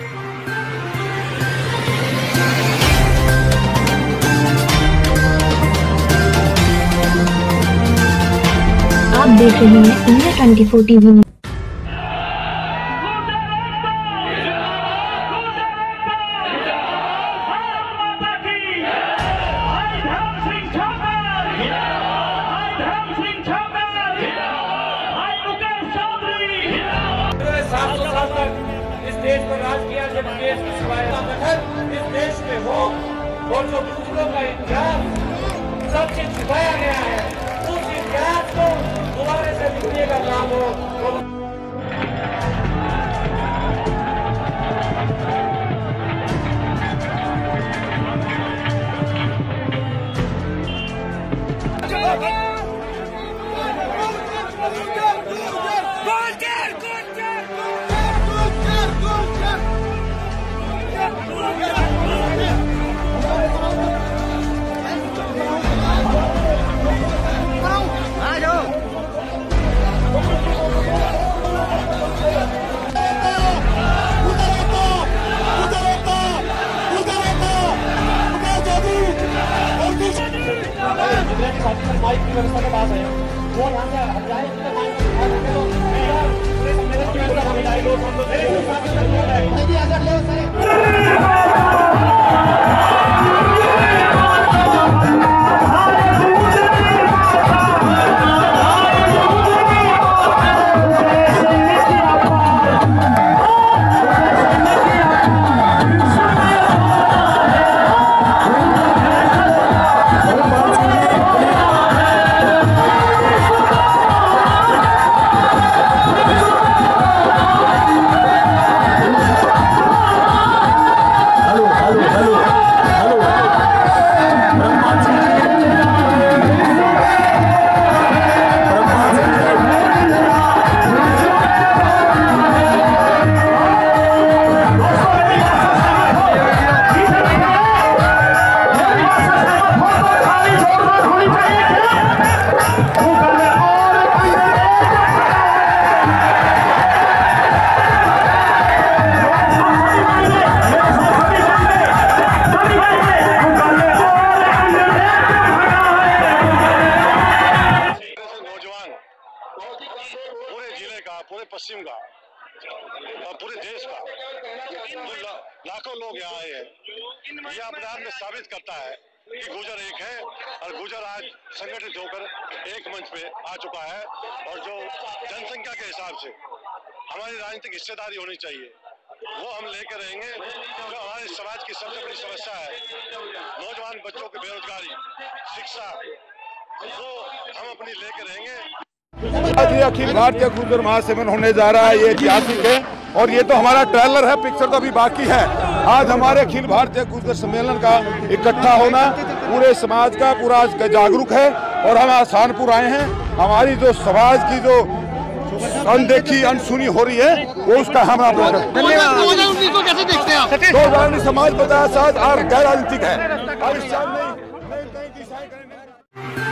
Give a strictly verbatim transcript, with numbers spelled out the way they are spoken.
आप देख रहे हैं इंडिया चौबीस टीवी। इस देश पर राज किया जब देश की स्वायत्तता गठन इस देश में हो और जो दूसरों का इतिहास सब चीज छिपाया गया है उस इतिहास को दोबारा से लिखने का काम हो। माइक की व्यवस्था के पास आए वो यहाँ से हम जाए पूरे पश्चिम का और पूरे देश का ला, लाखों लोग यहाँ आए हैं। यह अपने आप में साबित करता है कि गुर्जर एक है और गुर्जर आज संगठित होकर एक मंच पे आ चुका है। और जो जनसंख्या के हिसाब से हमारी राजनीतिक हिस्सेदारी होनी चाहिए वो हम लेकर रहेंगे। जो हमारे समाज की सबसे बड़ी समस्या है नौजवान बच्चों की बेरोजगारी, शिक्षा, वो हम अपनी लेकर रहेंगे। अखिल भारतीय गुर्जर महासम्मेलन होने जा रहा है, ये ऐतिहासिक है और ये तो हमारा ट्रेलर है, पिक्चर तो अभी बाकी है। आज हमारे अखिल भारतीय गुर्जर सम्मेलन का इकट्ठा होना पूरे समाज का पूरा जागरूक है और हम सहारनपुर आए हैं। हमारी जो समाज की जो अनदेखी अनसुनी हो रही है वो उसका हम आप दो हजार समाज पचास साल और गैर राजनीतिक है।